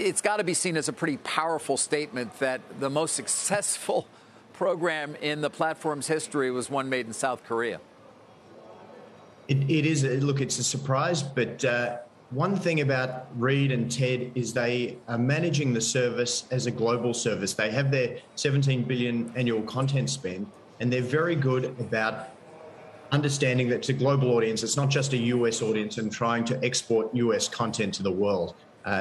it's got to be seen as a pretty powerful statement that the most successful program in the platform's history was one made in South Korea. It is. Look, it's a surprise, but one thing about Reed and Ted is they are managing the service as a global service. They have their $17 billion annual content spend, and they're very good about understanding that it's a global audience. It's not just a US audience and trying to export US content to the world.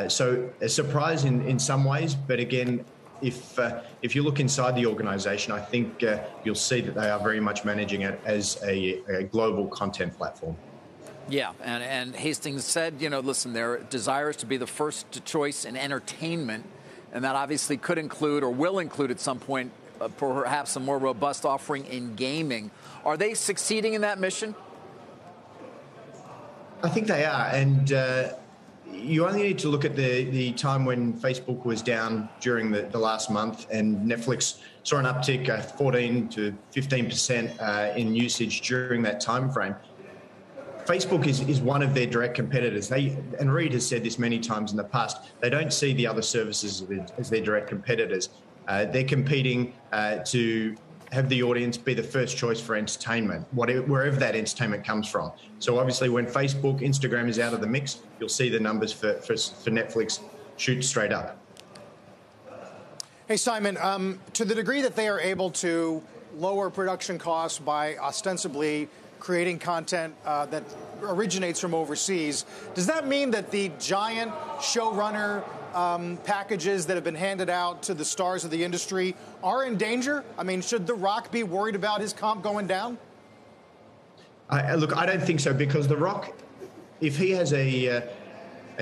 So a surprise in some ways, but again, if you look inside the organisation, I think you'll see that they are very much managing it as a global content platform. Yeah, and Hastings said, you know, listen, their desire is to be the first choice in entertainment, and that obviously could include or will include at some point perhaps a more robust offering in gaming. Are they succeeding in that mission? I think they are, and you only need to look at the time when Facebook was down during the last month, and Netflix saw an uptick 14 to 15% in usage during that time frame. Facebook is one of their direct competitors. And Reed has said this many times in the past, they don't see the other services as their direct competitors. They're competing to have the audience be the first choice for entertainment, wherever that entertainment comes from. So obviously when Facebook, Instagram is out of the mix, you'll see the numbers for Netflix shoot straight up. Hey, Simon, to the degree that they are able to lower production costs by ostensibly creating content that originates from overseas, does that mean that the giant showrunner packages that have been handed out to the stars of the industry are in danger? I mean, should The Rock be worried about his comp going down? Look, I don't think so, because The Rock, if he has a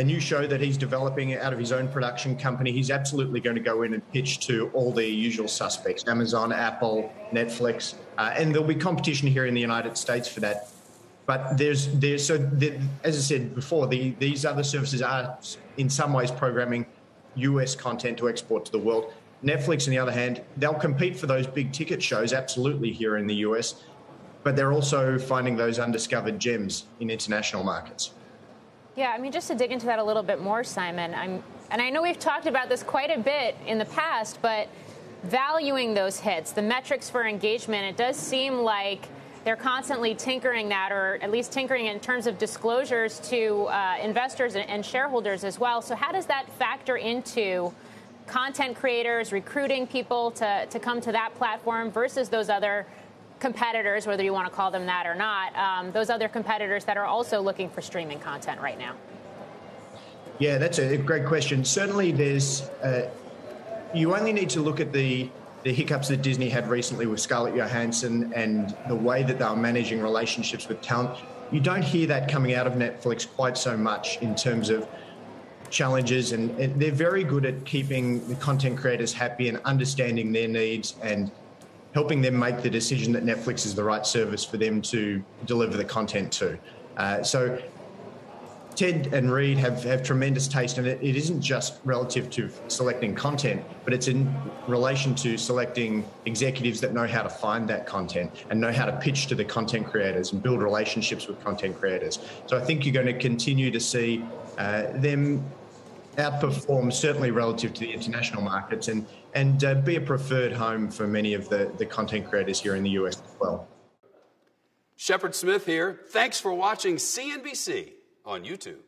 new show that he's developing out of his own production company, he's absolutely going to go in and pitch to all the usual suspects, Amazon, Apple, Netflix, and there'll be competition here in the United States for that. But as I said before, these other services are in some ways programming US content to export to the world. Netflix, on the other hand, they'll compete for those big ticket shows absolutely here in the US, but they're also finding those undiscovered gems in international markets. Yeah, I mean, just to dig into that a little bit more, Simon, and I know we've talked about this quite a bit in the past, but valuing those hits, the metrics for engagement, it does seem like they're constantly tinkering that, or at least tinkering in terms of disclosures to investors and shareholders as well. So how does that factor into content creators, recruiting people to come to that platform versus those other competitors, whether you want to call them that or not, those other competitors that are also looking for streaming content right now? Yeah, that's a great question. Certainly there's, you only need to look at the hiccups that Disney had recently with Scarlett Johansson and the way that they were managing relationships with talent. You don't hear that coming out of Netflix quite so much in terms of challenges, and they're very good at keeping the content creators happy and understanding their needs and helping them make the decision that Netflix is the right service for them to deliver the content to. So Ted and Reed have tremendous taste, and it isn't just relative to selecting content, but it's in relation to selecting executives that know how to find that content and know how to pitch to the content creators and build relationships with content creators. So I think you're going to continue to see them outperform, certainly relative to the international markets, and be a preferred home for many of the content creators here in the U.S. as well. Shepard Smith here. Thanks for watching CNBC on YouTube.